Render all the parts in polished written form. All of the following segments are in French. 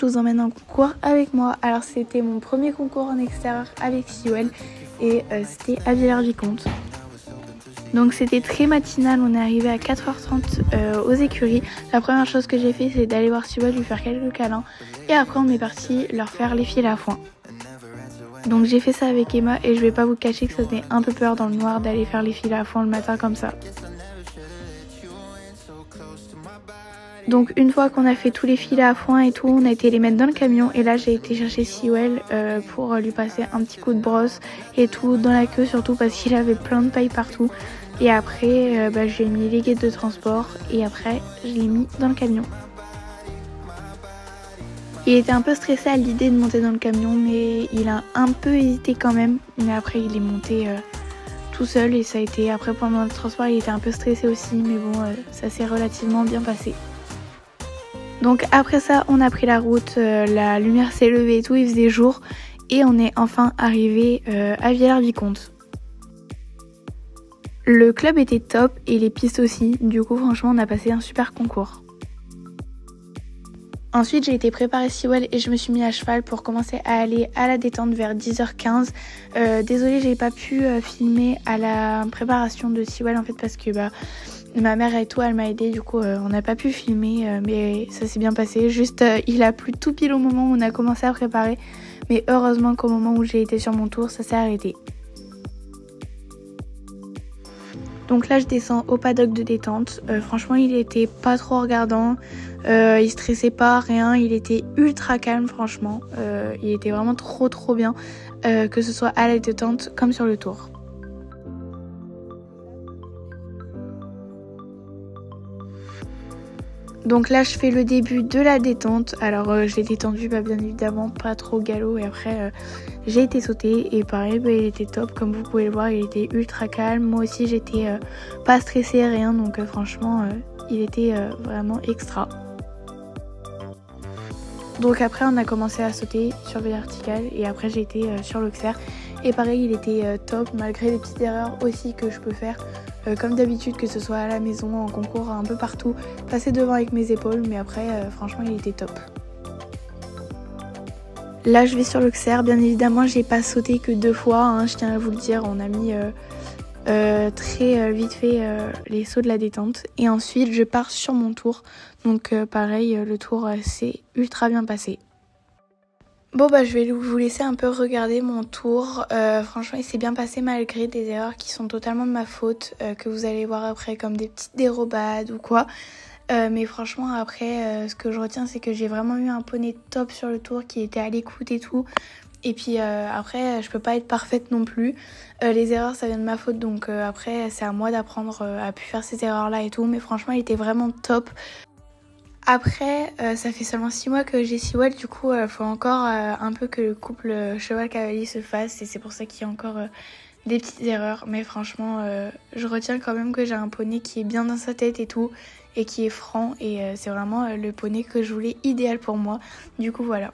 je vous emmène en concours avec moi. Alors c'était mon premier concours en extérieur avec Siwel et c'était à Villers-Vicomte. Donc c'était très matinal, on est arrivé à 4h30 aux écuries. La première chose que j'ai fait c'est d'aller voir Siwel, lui faire quelques câlins et après on est parti leur faire les fils à foin. Donc j'ai fait ça avec Emma et je vais pas vous cacher que ça faisait un peu peur dans le noir d'aller faire les fils à foin le matin comme ça. Donc une fois qu'on a fait tous les filets à foin et tout, on a été les mettre dans le camion et là j'ai été chercher Siwel pour lui passer un petit coup de brosse et tout dans la queue, surtout parce qu'il avait plein de paille partout. Et après j'ai mis les guides de transport et après je l'ai mis dans le camion. Il était un peu stressé à l'idée de monter dans le camion mais il a un peu hésité quand même, mais après il est monté tout seul et ça a été, après pendant le transport il était un peu stressé aussi mais bon ça s'est relativement bien passé. Donc après ça, on a pris la route, la lumière s'est levée et tout, il faisait jour et on est enfin arrivé à Villers-Vicomte. Le club était top et les pistes aussi, du coup franchement on a passé un super concours. Ensuite j'ai été préparer Siwel et je me suis mis à cheval pour commencer à aller à la détente vers 10h15. Désolée j'ai pas pu filmer à la préparation de Siwel en fait parce que ma mère et tout elle m'a aidée, du coup on n'a pas pu filmer mais ça s'est bien passé. Juste il a plu tout pile au moment où on a commencé à préparer mais heureusement qu'au moment où j'ai été sur mon tour ça s'est arrêté. Donc là je descends au paddock de détente, franchement il était pas trop regardant, il stressait pas, rien, il était ultra calme franchement, il était vraiment trop bien, que ce soit à la détente comme sur le tour. Donc là je fais le début de la détente, alors je l'ai détendu bien évidemment pas trop au galop et après j'ai été sautée et pareil il était top comme vous pouvez le voir, il était ultra calme, moi aussi j'étais pas stressée rien donc franchement il était vraiment extra. Donc après on a commencé à sauter sur le vertical et après j'ai été sur l'auxerre et pareil il était top malgré les petites erreurs aussi que je peux faire. Comme d'habitude que ce soit à la maison, en concours, un peu partout, passer devant avec mes épaules mais après franchement il était top. Là je vais sur l'auxerre, bien évidemment j'ai pas sauté que 2 fois, hein, je tiens à vous le dire, on a mis très vite fait les sauts de la détente et ensuite je pars sur mon tour donc pareil le tour s'est ultra bien passé. Bon je vais vous laisser un peu regarder mon tour, franchement il s'est bien passé malgré des erreurs qui sont totalement de ma faute, que vous allez voir après comme des petites dérobades ou quoi, mais franchement après ce que je retiens c'est que j'ai vraiment eu un poney top sur le tour qui était à l'écoute et tout, et puis après je peux pas être parfaite non plus, les erreurs ça vient de ma faute donc après c'est à moi d'apprendre à plus faire ces erreurs là et tout, mais franchement il était vraiment top. Après, ça fait seulement 6 mois que j'ai Siwel, du coup, faut encore un peu que le couple cheval-cavalier se fasse et c'est pour ça qu'il y a encore des petites erreurs. Mais franchement, je retiens quand même que j'ai un poney qui est bien dans sa tête et tout et qui est franc et c'est vraiment le poney que je voulais idéal pour moi. Du coup, voilà.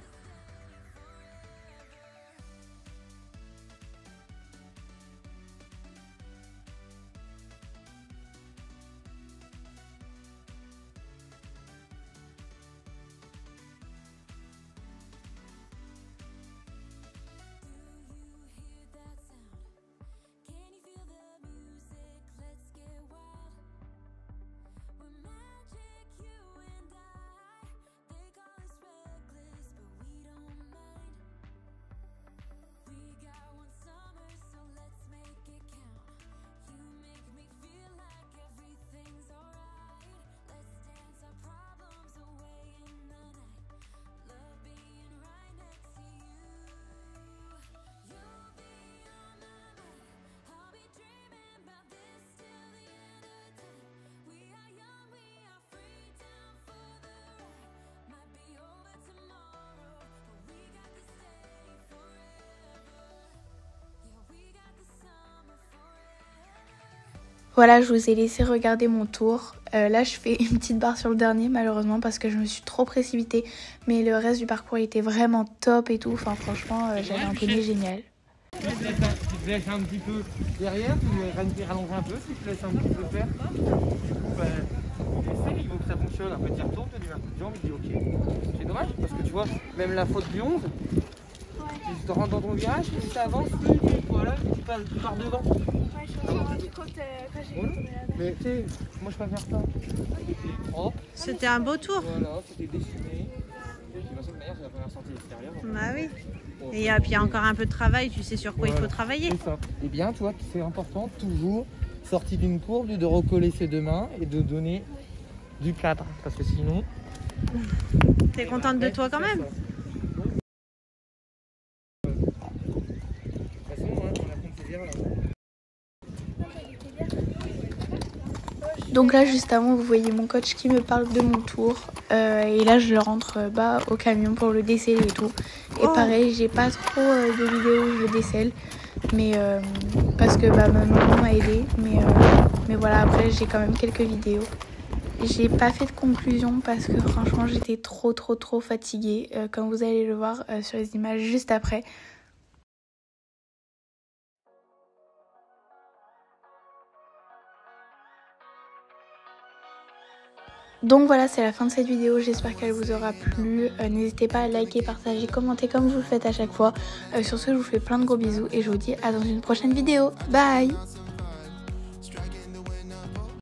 Voilà, je vous ai laissé regarder mon tour. Là, je fais une petite barre sur le dernier, malheureusement, parce que je me suis trop précipitée. Mais le reste du parcours était vraiment top et tout. Enfin, franchement, j'avais un poney génial. Tu te laisses un petit peu derrière, tu rallonges un peu, tu te laisses un petit peu faire. j'essaie, il faut que ça fonctionne, un petit retour, je te dis un coup de jambe, il dit ok. C'est dommage parce que tu vois, même la faute du 11, tu te rentres dans ton virage, si tu avances, tu pars devant. Ouais, je me suis rendu compte quand j'ai eu mais tu sais, moi je préfère ça. C'était propre. C'était un beau tour. Voilà, c'était dessiné. C'est la première sortie extérieure. Bah oui. Et puis il y a encore un peu de travail, tu sais sur quoi voilà. Il faut travailler. Et bien, tu vois, c'est important, toujours sorti d'une courbe, de recoller ses deux mains et de donner du cadre. Parce que sinon. T'es contente de toi quand même. De toute façon, on a plaisir là. Donc là juste avant vous voyez mon coach qui me parle de mon tour et là je rentre au camion pour le déceler et tout. Et pareil j'ai pas trop de vidéos où je le décèle mais parce que ma maman m'a aidée mais voilà après j'ai quand même quelques vidéos. J'ai pas fait de conclusion parce que franchement j'étais trop fatiguée comme vous allez le voir sur les images juste après. Donc voilà, c'est la fin de cette vidéo, j'espère qu'elle vous aura plu. N'hésitez pas à liker, partager, commenter comme vous le faites à chaque fois. Sur ce, je vous fais plein de gros bisous et je vous dis à dans une prochaine vidéo. Bye!